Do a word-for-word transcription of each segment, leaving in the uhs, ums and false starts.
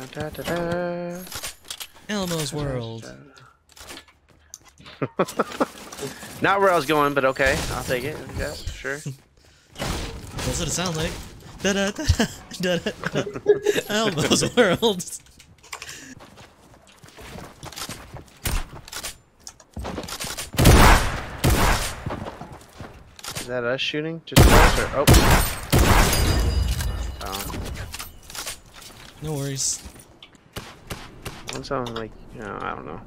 Da, da, da, da. Elmo's world. Not where I was going, but okay, I'll take it. Yeah, sure. That's what it sounds like. Da da da da da. Elmo's world. Is that us shooting? Just closer. Oh. Oh. No worries. Once I'm like, you know, I don't know.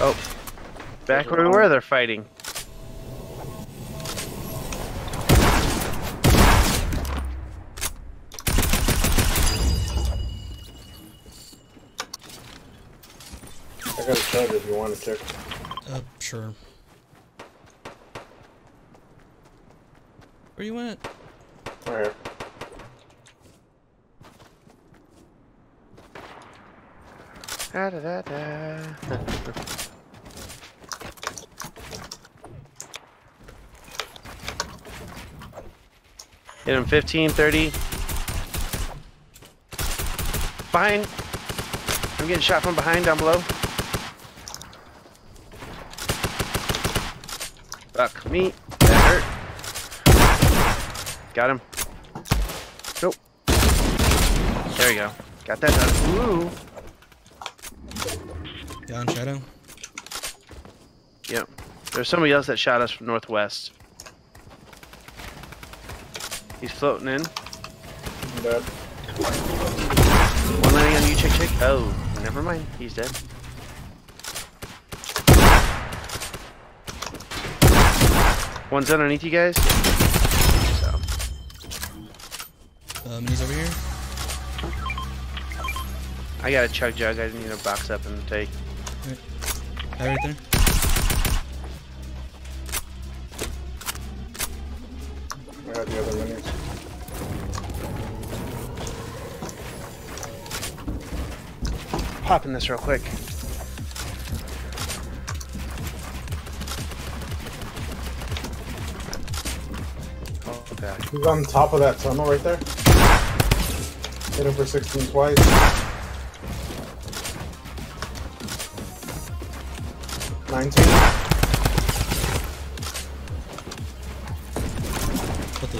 Oh, back where we were, they're fighting. I got a chug if you want to check. Uh, sure. Where you at? Right here. Da da da da. Hit him fifteen, thirty. Behind. I'm getting shot from behind down below. Fuck me. That hurt. Got him. Nope. There we go. Got that done. Ooh. Down shadow. Yep. There's somebody else that shot us from northwest. He's floating in. I'm dead. One landing on you, chick chick. Oh, never mind. He's dead. One's underneath you guys. So. Um, he's over here. I got a chug jug. I need to box up and take. Right. That right there. I got the other one here. Popping this real quick. Oh, okay. He's on top of that tunnel right there. Hit him for sixteen twice. nineteen. What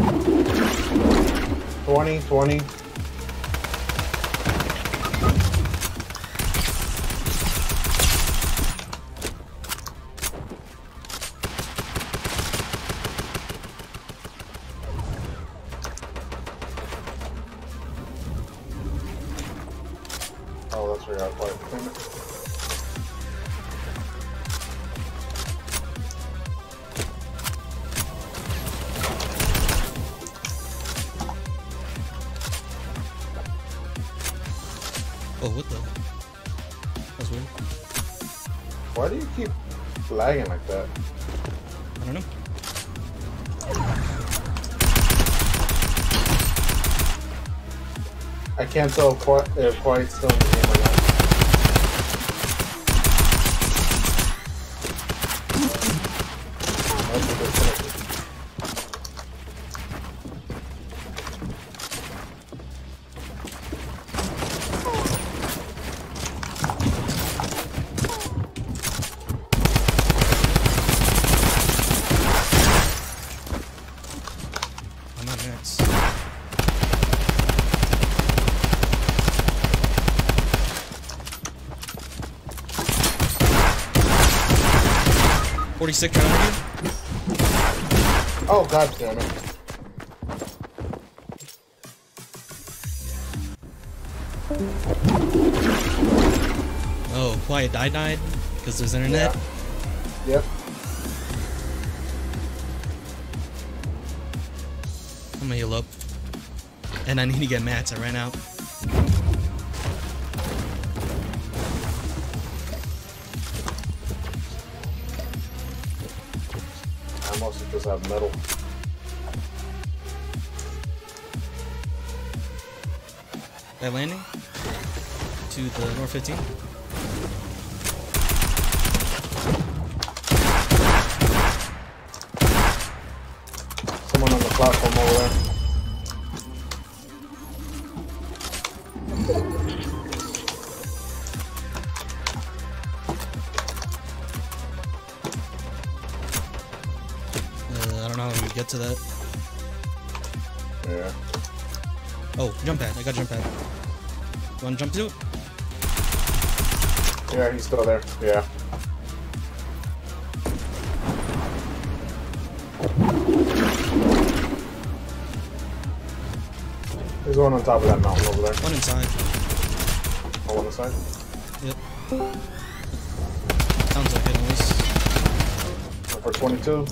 the? twenty, twenty. Oh, that's where I got quite. Oh, what the? That's weird. Why do you keep lagging like that? I don't know. I can't tell if quite, uh, quite still in the game or not. I'm not next. forty-six down again. Oh, god damn it. Oh, quiet. I died because there's internet. Yeah. Yep. I'm gonna heal up. And I need to get mats. I ran out. Mostly just have metal. That landing to the north fifteen. platform over there. Uh, I don't know how we get to that. Yeah. Oh, jump pad. I got jump pad. You want to jump to it? Yeah, he's still there. Yeah. There's one on top of that mountain over there. One inside. Oh, one inside? Yep. Sounds like it was. For twenty-two.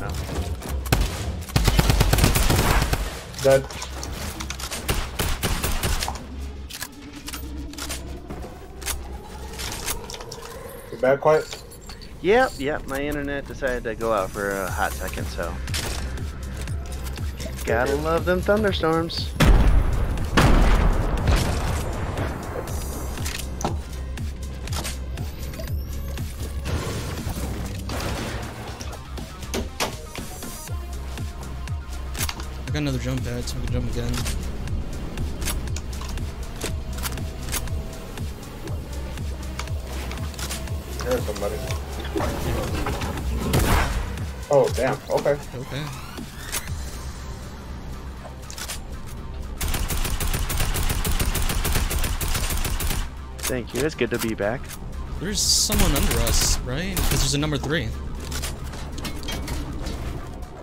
No. Dead. You back quiet? Yep, yep. My internet decided to go out for a hot second, so. Gotta love them thunderstorms. I got another jump pad, so we can jump again. There's somebody. Oh, damn. Okay. Okay. Thank you, it's good to be back. There's someone under us, right? Because there's a number three.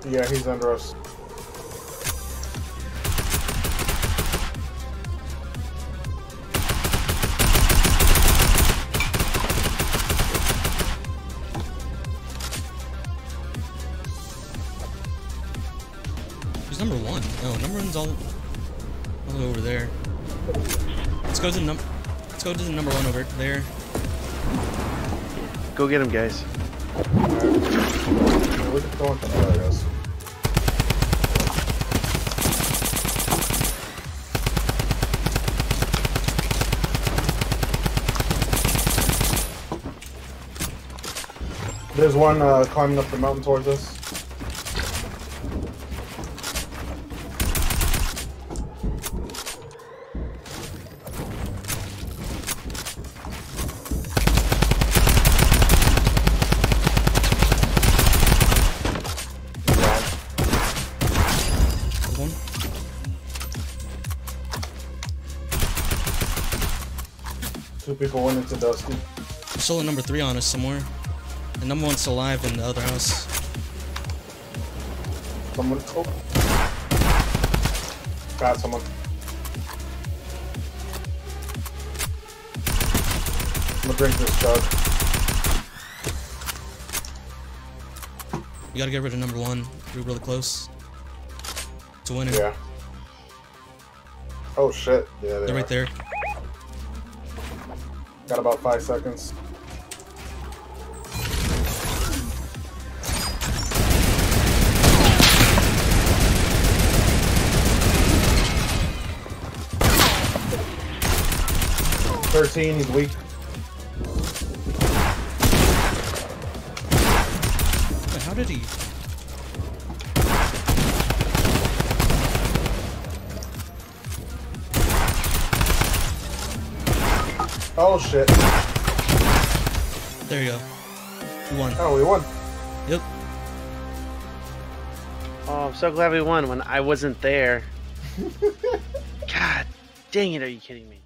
Yeah, he's under us. There's number one. Oh, number one's all, all over there. Let's go to number... Let's go to the number one over there. Go get him, guys. There's one uh, climbing up the mountain towards us. Two people went into Dusty. There's still a number three on us somewhere. And number one's alive in the other house. Someone. Oh. Got someone. I'm gonna drink this jug. You gotta get rid of number one. We're really close. It's a winner. Yeah. Oh shit. Yeah, they They're are. right there. Got about five seconds. Thirteen, he's weak. How did he? Oh shit. There you go. We won. Oh, we won. Yep. Oh, I'm so glad we won when I wasn't there. God dang it, are you kidding me?